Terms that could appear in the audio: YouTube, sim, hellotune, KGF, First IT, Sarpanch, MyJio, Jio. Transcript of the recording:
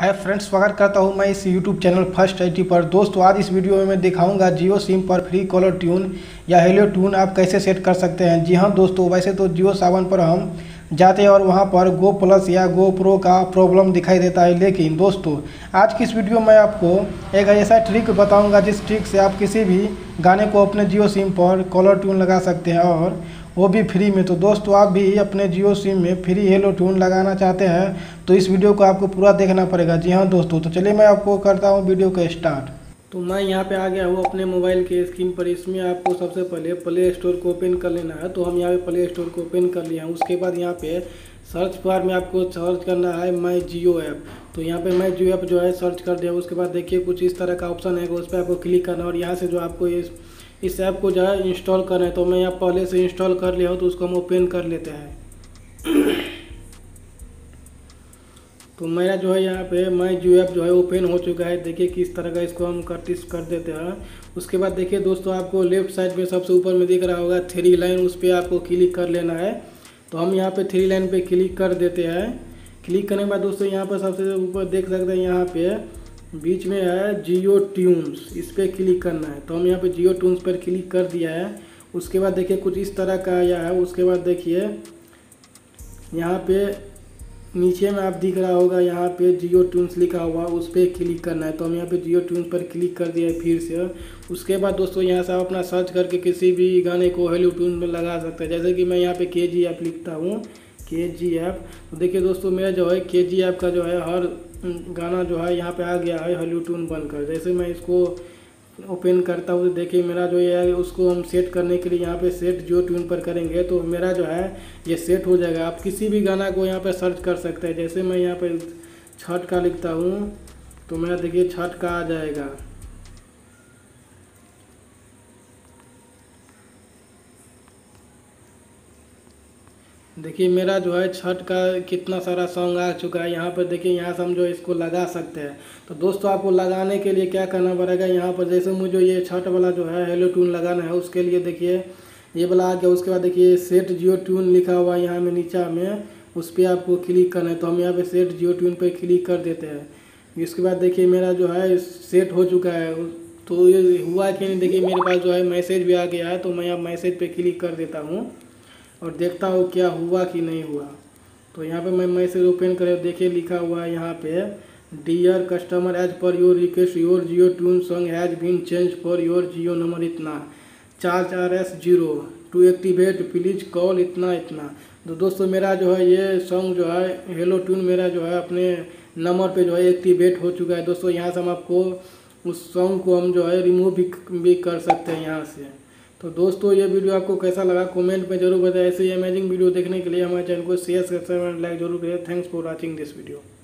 है फ्रेंड्स, स्वागत करता हूं मैं इस YouTube चैनल फर्स्ट IT पर। दोस्तों आज इस वीडियो में मैं दिखाऊंगा जियो सिम पर फ्री कॉलर ट्यून या हेलो ट्यून आप कैसे सेट कर सकते हैं। जी हां दोस्तों, वैसे तो जियो सावन पर हम जाते हैं और वहां पर गो प्लस या गो प्रो का प्रॉब्लम दिखाई देता है, लेकिन दोस्तों आज की इस वीडियो में आपको एक ऐसा ट्रिक बताऊँगा जिस ट्रिक से आप किसी भी गाने को अपने जियो सिम पर कॉलर ट्यून लगा सकते हैं और वो भी फ्री में। तो दोस्तों आप भी अपने जियो सिम में फ्री हेलो ट्यून लगाना चाहते हैं तो इस वीडियो को आपको पूरा देखना पड़ेगा। जी हाँ दोस्तों, तो चलिए मैं आपको करता हूँ वीडियो का स्टार्ट। तो मैं यहाँ पे आ गया हूँ अपने मोबाइल के स्क्रीन पर। इसमें आपको सबसे पहले प्ले स्टोर को ओपन कर लेना है। तो हम यहाँ पे प्ले स्टोर को ओपन कर लिया है। उसके बाद यहाँ पे सर्च बार में आपको सर्च करना है माई जियो ऐप। तो यहाँ पे माई जियो ऐप जो है सर्च कर दिया। उसके बाद देखिए कुछ इस तरह का ऑप्शन है, उस पर आपको क्लिक करना और यहाँ से जो आपको इस ऐप को जो है इंस्टॉल करना है। तो मैं यहाँ पहले से इंस्टॉल कर लिया हूँ, तो उसको हम ओपन कर लेते हैं। तो मेरा जो है यहाँ पे माई जियो ऐप जो है ओपन हो चुका है। देखिए किस तरह का इसको हम कटिस कर देते हैं। उसके बाद देखिए दोस्तों आपको लेफ्ट साइड में सबसे ऊपर में दिख रहा होगा थ्री लाइन, उस पर आपको क्लिक कर लेना है। तो हम यहाँ पे थ्री लाइन पे क्लिक कर देते हैं। क्लिक करने के बाद दोस्तों यहाँ पर सबसे ऊपर देख सकते हैं, यहाँ पे बीच में है जियो ट्यून्स, इस पर क्लिक करना है। तो हम यहाँ पे जियो ट्यून्स पर क्लिक कर दिया है। उसके बाद देखिए कुछ इस तरह का आया है। उसके बाद देखिए यहाँ पे नीचे में आप दिख रहा होगा, यहाँ पे जियो ट्यून्स लिखा हुआ, उस पर क्लिक करना है। तो हम यहाँ पे जियो ट्यून्स पर क्लिक कर दिया है फिर से। उसके बाद दोस्तों यहाँ से आप अपना सर्च करके किसी भी गाने को हेलो ट्यून में लगा सकते हैं। जैसे कि मैं यहाँ पे KGF लिखता हूँ, KGF। तो देखिए दोस्तों मेरा जो है KGF का जो है हर गाना जो है यहाँ पे आ गया है हेलो ट्यून बनकर। जैसे मैं इसको ओपन करता हूँ तो देखिए मेरा जो ये है, उसको हम सेट करने के लिए यहाँ पे सेट जियो ट्यून पर करेंगे तो मेरा जो है ये सेट हो जाएगा। आप किसी भी गाना को यहाँ पे सर्च कर सकते हैं। जैसे मैं यहाँ पे छठ का लिखता हूँ तो मेरा देखिए छठ का आ जाएगा। देखिए मेरा जो है छठ का कितना सारा सॉन्ग आ चुका है। यहाँ पर देखिए यहाँ से हम जो इसको लगा सकते हैं। तो दोस्तों आपको लगाने के लिए क्या करना पड़ेगा, यहाँ पर जैसे मुझे ये छठ वाला जो है हेलो ट्यून लगाना है, उसके लिए देखिए ये वाला आ गया। उसके बाद देखिए सेट जियो ट्यून लिखा हुआ है यहाँ में नीचे में, उस पर आपको क्लिक करना है। तो हम यहाँ पर सेट जियो ट्यून पर क्लिक कर देते हैं। इसके बाद देखिए मेरा जो है सेट हो चुका है। तो ये हुआ कि नहीं, देखिए मेरे पास जो है मैसेज भी आ गया है। तो मैं अब मैसेज पर क्लिक कर देता हूँ और देखता हूँ क्या हुआ कि नहीं हुआ। तो यहाँ पे मैं मैसेज ओपन करें, देखिए लिखा हुआ है यहाँ पे dear customer, as per your request your Jio tune song has been change for your Jio number इतना 44S0 to activate please call इतना इतना। तो दोस्तों मेरा जो है ये सॉन्ग जो है हेलो ट्यून मेरा जो है अपने नंबर पे जो है एक्टिवेट हो चुका है। दोस्तों यहाँ से हम आपको उस सॉन्ग को हम जो है रिमूव भी कर सकते हैं यहाँ से। तो दोस्तों ये वीडियो आपको कैसा लगा कमेंट में जरूर बताएं। ऐसे ही अमेजिंग वीडियो देखने के लिए हमारे चैनल को शेयर सब्सक्राइब एंड लाइक जरूर करें। Thanks for watching this video.